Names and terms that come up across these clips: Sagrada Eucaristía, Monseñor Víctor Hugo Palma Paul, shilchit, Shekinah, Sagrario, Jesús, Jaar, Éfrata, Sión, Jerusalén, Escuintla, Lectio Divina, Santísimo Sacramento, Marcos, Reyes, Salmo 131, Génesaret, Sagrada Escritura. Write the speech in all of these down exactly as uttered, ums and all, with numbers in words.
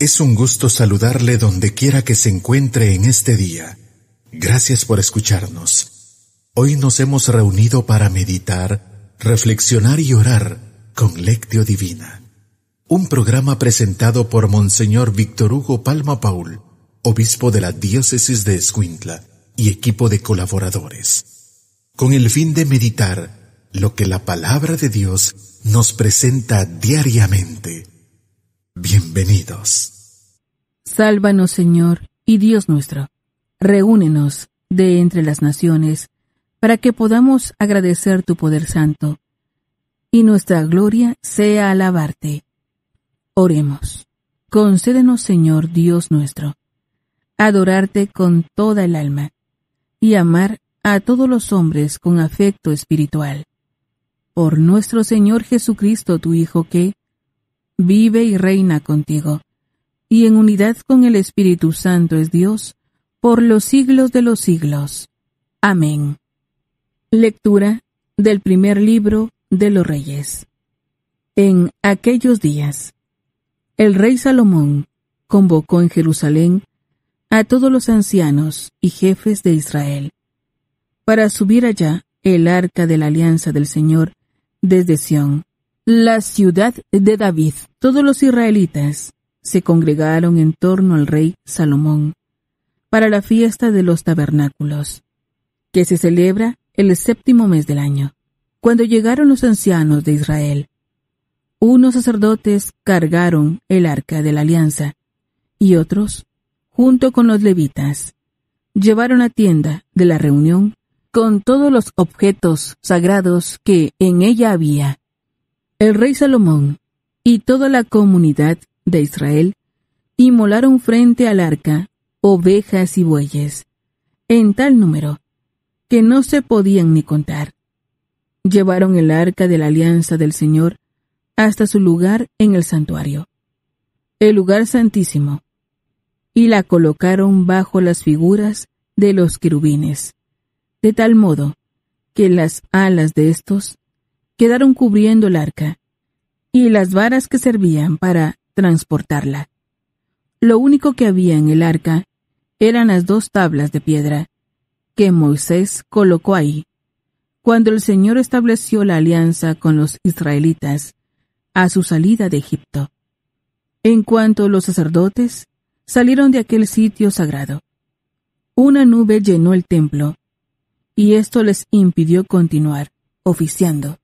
Es un gusto saludarle donde quiera que se encuentre en este día. Gracias por escucharnos. Hoy nos hemos reunido para meditar, reflexionar y orar con Lectio Divina. Un programa presentado por Monseñor Víctor Hugo Palma Paul, obispo de la diócesis de Escuintla y equipo de colaboradores, con el fin de meditar lo que la Palabra de Dios nos presenta diariamente. Bienvenidos. Sálvanos, Señor, y Dios nuestro. Reúnenos de entre las naciones, para que podamos agradecer tu poder santo, y nuestra gloria sea alabarte. Oremos. Concédenos, Señor, Dios nuestro, adorarte con toda el alma, y amar a todos los hombres con afecto espiritual. Por nuestro Señor Jesucristo, tu Hijo, que vive y reina contigo, y en unidad con el Espíritu Santo es Dios, por los siglos de los siglos. Amén. Lectura del primer libro de los Reyes. En aquellos días, el rey Salomón convocó en Jerusalén a todos los ancianos y jefes de Israel, para subir allá el arca de la alianza del Señor desde Sión, la ciudad de David. Todos los israelitas se congregaron en torno al rey Salomón para la fiesta de los tabernáculos, que se celebra el séptimo mes del año. Cuando llegaron los ancianos de Israel, unos sacerdotes cargaron el arca de la alianza, y otros, junto con los levitas, llevaron la tienda de la reunión con todos los objetos sagrados que en ella había. El rey Salomón y toda la comunidad de Israel inmolaron frente al arca ovejas y bueyes, en tal número que no se podían ni contar. Llevaron el arca de la alianza del Señor hasta su lugar en el santuario, el lugar santísimo, y la colocaron bajo las figuras de los querubines, de tal modo que las alas de estos quedaron cubriendo el arca y las varas que servían para transportarla. Lo único que había en el arca eran las dos tablas de piedra que Moisés colocó ahí cuando el Señor estableció la alianza con los israelitas a su salida de Egipto. En cuanto los sacerdotes salieron de aquel sitio sagrado, una nube llenó el templo, y esto les impidió continuar oficiando,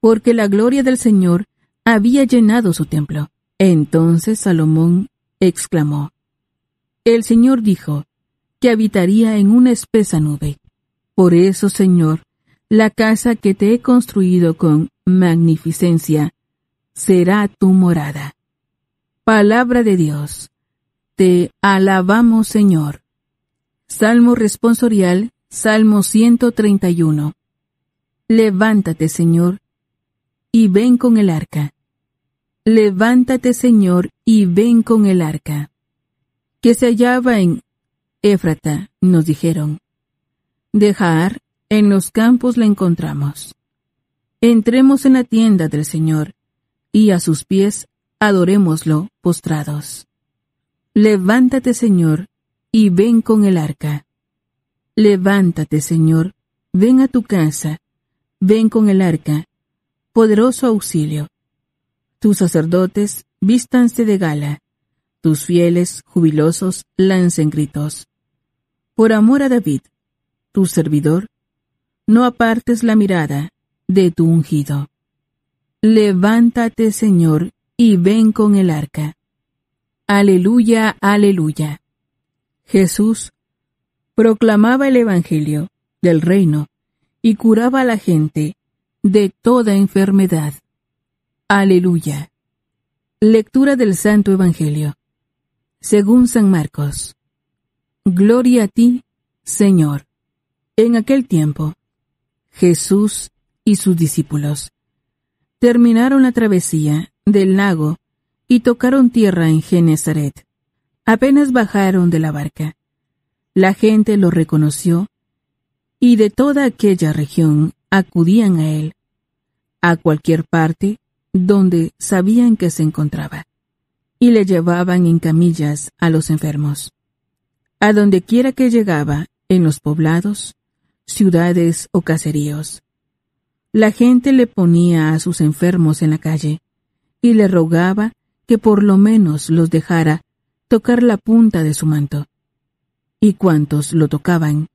porque la gloria del Señor había llenado su templo. Entonces Salomón exclamó: el Señor dijo que habitaría en una espesa nube. Por eso, Señor, la casa que te he construido con magnificencia será tu morada. Palabra de Dios. Te alabamos, Señor. Salmo responsorial, Salmo ciento treinta y uno. Levántate, Señor, y ven con el arca. Levántate, Señor, y ven con el arca, que se hallaba en Éfrata, nos dijeron. De Jaar, en los campos la encontramos. Entremos en la tienda del Señor, y a sus pies adorémoslo postrados. Levántate, Señor, y ven con el arca. Levántate, Señor, ven a tu casa, ven con el arca, poderoso auxilio. Tus sacerdotes vístanse de gala, tus fieles jubilosos lancen gritos. Por amor a David, tu servidor, no apartes la mirada de tu ungido. Levántate, Señor, y ven con el arca. Aleluya, aleluya. Jesús proclamaba el evangelio del reino y curaba a la gente de toda enfermedad. Aleluya. Lectura del Santo Evangelio según San Marcos. Gloria a ti, Señor. En aquel tiempo, Jesús y sus discípulos terminaron la travesía del lago y tocaron tierra en Génesaret. Apenas bajaron de la barca, la gente lo reconoció, y de toda aquella región acudían a él, a cualquier parte donde sabían que se encontraba, y le llevaban en camillas a los enfermos. A dondequiera que llegaba, en los poblados, ciudades o caseríos, la gente le ponía a sus enfermos en la calle y le rogaba que por lo menos los dejara tocar la punta de su manto. Y cuantos lo tocaban,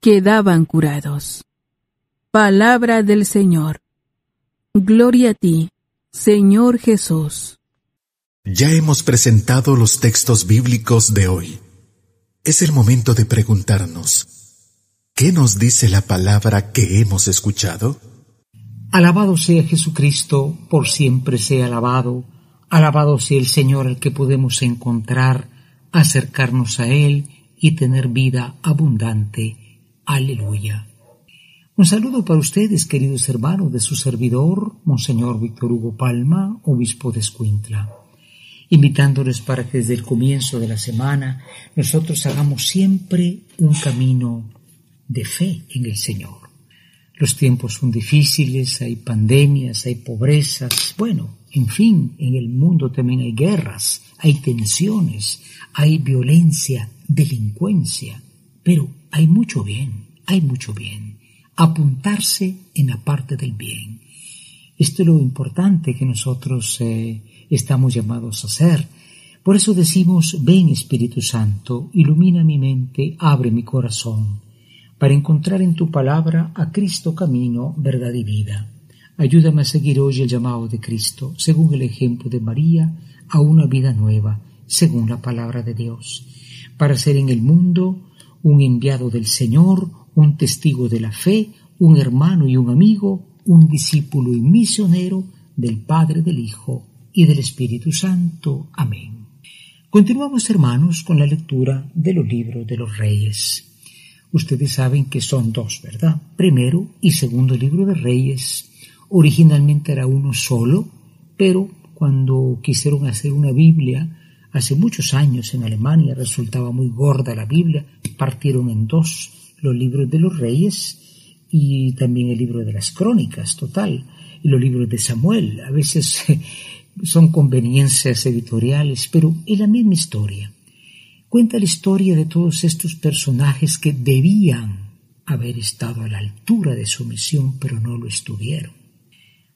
quedaban curados. Palabra del Señor. Gloria a ti, Señor Jesús. Ya hemos presentado los textos bíblicos de hoy. Es el momento de preguntarnos, ¿qué nos dice la palabra que hemos escuchado? Alabado sea Jesucristo, por siempre sea alabado. Alabado sea el Señor, al que podemos encontrar, acercarnos a Él y tener vida abundante. Aleluya. Un saludo para ustedes, queridos hermanos, de su servidor, Monseñor Víctor Hugo Palma, obispo de Escuintla, invitándoles para que desde el comienzo de la semana nosotros hagamos siempre un camino de fe en el Señor. Los tiempos son difíciles, hay pandemias, hay pobrezas, bueno, en fin, en el mundo también hay guerras, hay tensiones, hay violencia, delincuencia, pero hay mucho bien, hay mucho bien. Apuntarse en la parte del bien. Esto es lo importante que nosotros eh, estamos llamados a hacer. Por eso decimos, ven Espíritu Santo, ilumina mi mente, abre mi corazón, para encontrar en tu palabra a Cristo camino, verdad y vida. Ayúdame a seguir hoy el llamado de Cristo, según el ejemplo de María, a una vida nueva, según la palabra de Dios, para ser en el mundo un enviado del Señor, un testigo de la fe, un hermano y un amigo, un discípulo y misionero del Padre, del Hijo y del Espíritu Santo. Amén. Continuamos, hermanos, con la lectura de los libros de los Reyes. Ustedes saben que son dos, ¿verdad? Primero y segundo libro de Reyes. Originalmente era uno solo, pero cuando quisieron hacer una Biblia, hace muchos años en Alemania resultaba muy gorda la Biblia, partieron en dos los libros de los Reyes y también el libro de las Crónicas, total, y los libros de Samuel. A veces son conveniencias editoriales, pero es la misma historia. Cuenta la historia de todos estos personajes que debían haber estado a la altura de su misión, pero no lo estuvieron.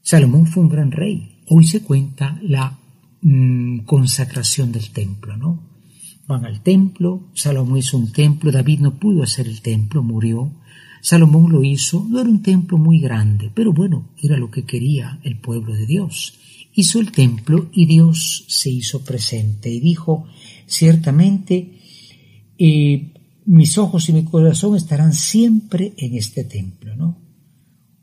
Salomón fue un gran rey. Hoy se cuenta la mmm, consacración del templo, ¿no? Van al templo, Salomón hizo un templo, David no pudo hacer el templo, murió, Salomón lo hizo, no era un templo muy grande, pero bueno, era lo que quería el pueblo de Dios. Hizo el templo y Dios se hizo presente y dijo, ciertamente, eh, mis ojos y mi corazón estarán siempre en este templo, ¿no?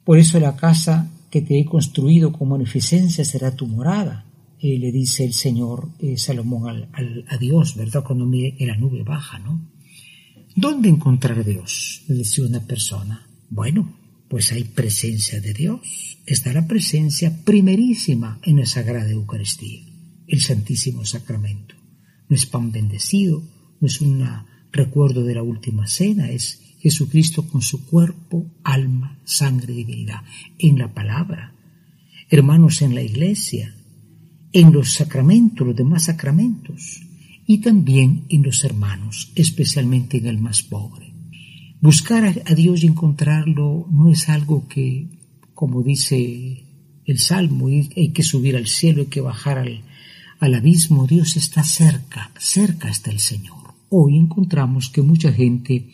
Por eso la casa que te he construido con magnificencia será tu morada. Eh, le dice el Señor eh, Salomón al, al, a Dios, ¿verdad? Cuando mire que la nube baja, ¿no? ¿Dónde encontrar a Dios? Le decía una persona. Bueno, pues hay presencia de Dios. Está la presencia primerísima en la Sagrada Eucaristía, el Santísimo Sacramento. No es pan bendecido, no es un recuerdo de la última cena, es Jesucristo con su cuerpo, alma, sangre, divinidad. En la palabra, hermanos, en la iglesia, en los sacramentos, los demás sacramentos, y también en los hermanos, especialmente en el más pobre. Buscar a Dios y encontrarlo no es algo que, como dice el Salmo, hay que subir al cielo, hay que bajar al, al abismo. Dios está cerca, cerca está el Señor. Hoy encontramos que mucha gente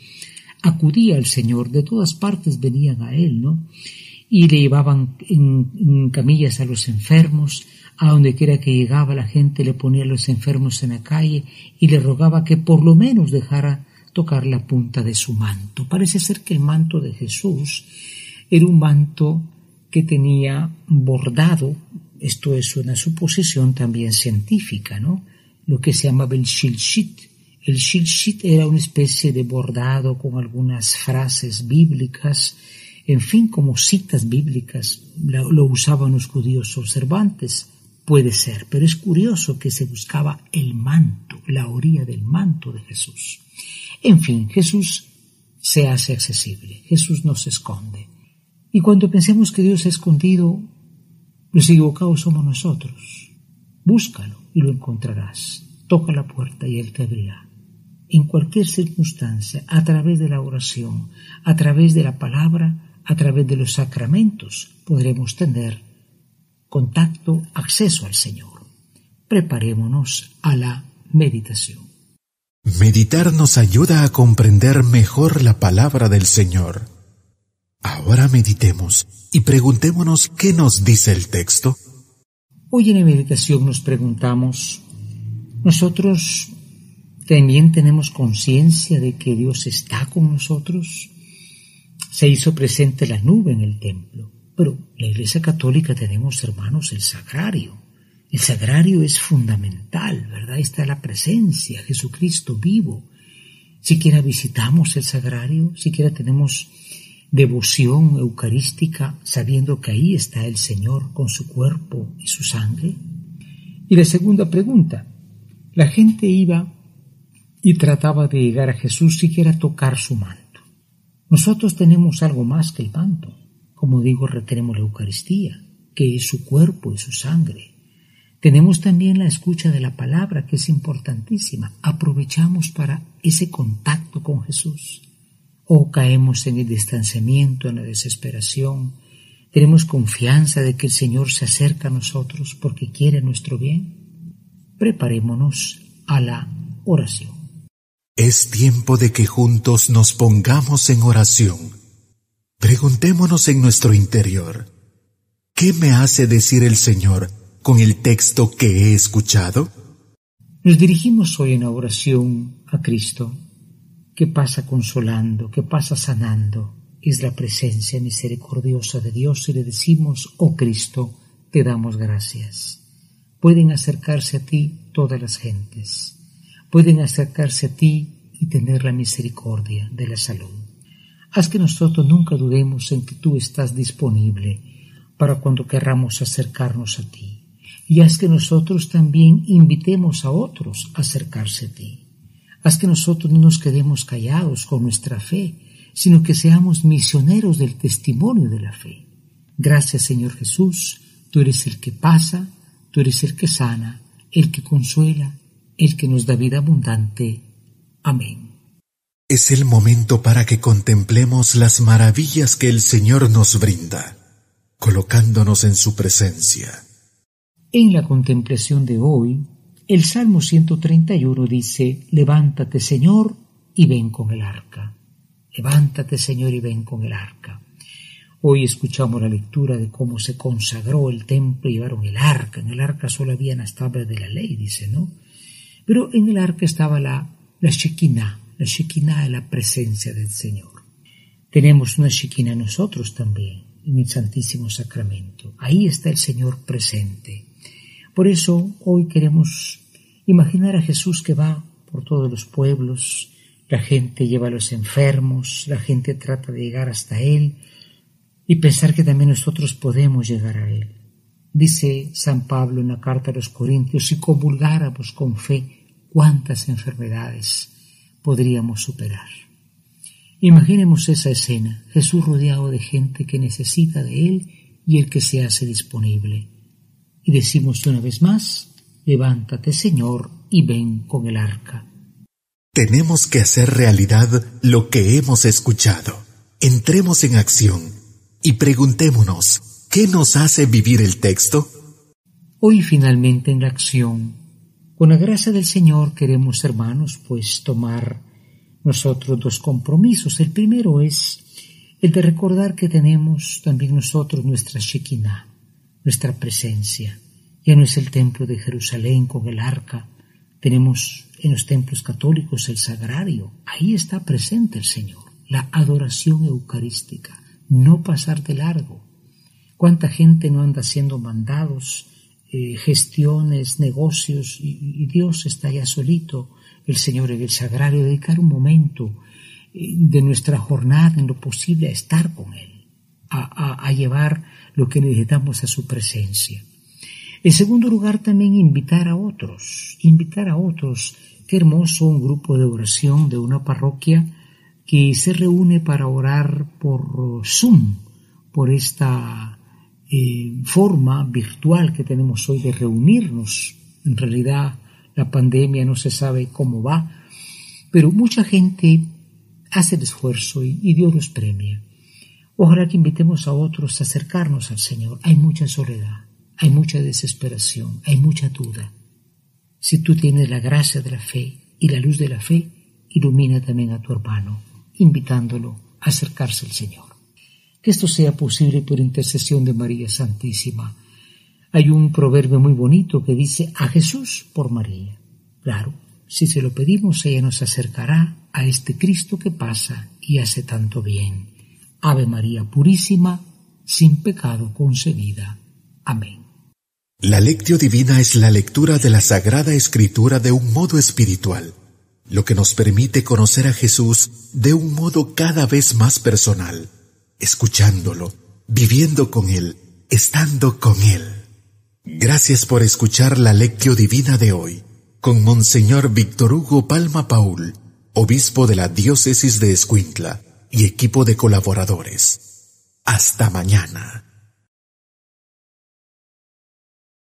acudía al Señor, de todas partes venían a Él, ¿no? Y le llevaban en, en camillas a los enfermos. A donde quiera que llegaba, la gente le ponía a los enfermos en la calle y le rogaba que por lo menos dejara tocar la punta de su manto. Parece ser que el manto de Jesús era un manto que tenía bordado, esto es una suposición también científica, ¿no? Lo que se llamaba el shilchit. El shilchit era una especie de bordado con algunas frases bíblicas, en fin, como citas bíblicas, lo, lo usaban los judíos observantes. Puede ser, pero es curioso que se buscaba el manto, la orilla del manto de Jesús. En fin, Jesús se hace accesible, Jesús no se esconde. Y cuando pensemos que Dios se ha escondido, los equivocados somos nosotros. Búscalo y lo encontrarás. Toca la puerta y Él te abrirá. En cualquier circunstancia, a través de la oración, a través de la palabra, a través de los sacramentos, podremos tener contacto, acceso al Señor. Preparémonos a la meditación. Meditar nos ayuda a comprender mejor la palabra del Señor. Ahora meditemos y preguntémonos qué nos dice el texto. Hoy en la meditación nos preguntamos, ¿nosotros también tenemos conciencia de que Dios está con nosotros? Se hizo presente la nube en el templo, pero la Iglesia Católica tenemos, hermanos, el Sagrario. El Sagrario es fundamental, ¿verdad? Está la presencia, Jesucristo vivo. Siquiera visitamos el Sagrario, siquiera tenemos devoción eucarística, sabiendo que ahí está el Señor con su cuerpo y su sangre. Y la segunda pregunta, la gente iba y trataba de llegar a Jesús, siquiera tocar su manto. Nosotros tenemos algo más que el manto. Como digo, retenemos la Eucaristía, que es su cuerpo y su sangre. Tenemos también la escucha de la palabra, que es importantísima. Aprovechamos para ese contacto con Jesús. O caemos en el distanciamiento, en la desesperación. Tenemos confianza de que el Señor se acerca a nosotros porque quiere nuestro bien. Preparémonos a la oración. Es tiempo de que juntos nos pongamos en oración. Preguntémonos en nuestro interior, ¿qué me hace decir el Señor con el texto que he escuchado? Nos dirigimos hoy en la oración a Cristo, que pasa consolando, que pasa sanando. Es la presencia misericordiosa de Dios y le decimos, oh Cristo, te damos gracias. Pueden acercarse a ti todas las gentes. Pueden acercarse a ti y tener la misericordia de la salud. Haz que nosotros nunca dudemos en que tú estás disponible para cuando querramos acercarnos a ti. Y haz que nosotros también invitemos a otros a acercarse a ti. Haz que nosotros no nos quedemos callados con nuestra fe, sino que seamos misioneros del testimonio de la fe. Gracias, Señor Jesús, tú eres el que pasa, tú eres el que sana, el que consuela, el que nos da vida abundante. Amén. Es el momento para que contemplemos las maravillas que el Señor nos brinda, colocándonos en su presencia. En la contemplación de hoy, el Salmo ciento treinta y uno dice, levántate, Señor, y ven con el arca. Levántate, Señor, y ven con el arca. Hoy escuchamos la lectura de cómo se consagró el templo y llevaron el arca. En el arca solo había las tablas de la ley, dice, ¿no? Pero en el arca estaba la, la Shekinah. La Shekinah es la presencia del Señor. Tenemos una Shekinah nosotros también, en el Santísimo Sacramento. Ahí está el Señor presente. Por eso hoy queremos imaginar a Jesús que va por todos los pueblos, la gente lleva a los enfermos, la gente trata de llegar hasta Él y pensar que también nosotros podemos llegar a Él. Dice San Pablo en la carta a los Corintios, si comulgáramos con fe, cuántas enfermedades podríamos superar. Imaginemos esa escena, Jesús rodeado de gente que necesita de Él y el que se hace disponible. Y decimos una vez más, levántate, Señor, y ven con el arca. Tenemos que hacer realidad lo que hemos escuchado. Entremos en acción y preguntémonos, ¿qué nos hace vivir el texto? Hoy finalmente en la acción, con la gracia del Señor queremos, hermanos, pues tomar nosotros dos compromisos. El primero es el de recordar que tenemos también nosotros nuestra Shekinah, nuestra presencia. Ya no es el templo de Jerusalén con el arca. Tenemos en los templos católicos el Sagrario. Ahí está presente el Señor. La adoración eucarística. No pasar de largo. ¿Cuánta gente no anda haciendo mandados, eh, gestiones, negocios? Y, y Dios está ya solito, el Señor en el Sagrario. Dedicar un momento eh, de nuestra jornada en lo posible a estar con Él. A, a, a llevar lo que necesitamos a su presencia. En segundo lugar, también invitar a otros, invitar a otros. Qué hermoso un grupo de oración de una parroquia que se reúne para orar por Zoom, por esta eh, forma virtual que tenemos hoy de reunirnos. En realidad la pandemia no se sabe cómo va, pero mucha gente hace el esfuerzo y, y Dios los premia. Ojalá que invitemos a otros a acercarnos al Señor. Hay mucha soledad, hay mucha desesperación, hay mucha duda. Si tú tienes la gracia de la fe y la luz de la fe, ilumina también a tu hermano, invitándolo a acercarse al Señor. Que esto sea posible por intercesión de María Santísima. Hay un proverbio muy bonito que dice: a Jesús por María. Claro, si se lo pedimos, ella nos acercará a este Cristo que pasa y hace tanto bien. Ave María purísima, sin pecado concebida. Amén. La Lectio Divina es la lectura de la Sagrada Escritura de un modo espiritual, lo que nos permite conocer a Jesús de un modo cada vez más personal, escuchándolo, viviendo con Él, estando con Él. Gracias por escuchar la Lectio Divina de hoy, con Monseñor Víctor Hugo Palma Paul, obispo de la diócesis de Escuintla, y equipo de colaboradores. Hasta mañana.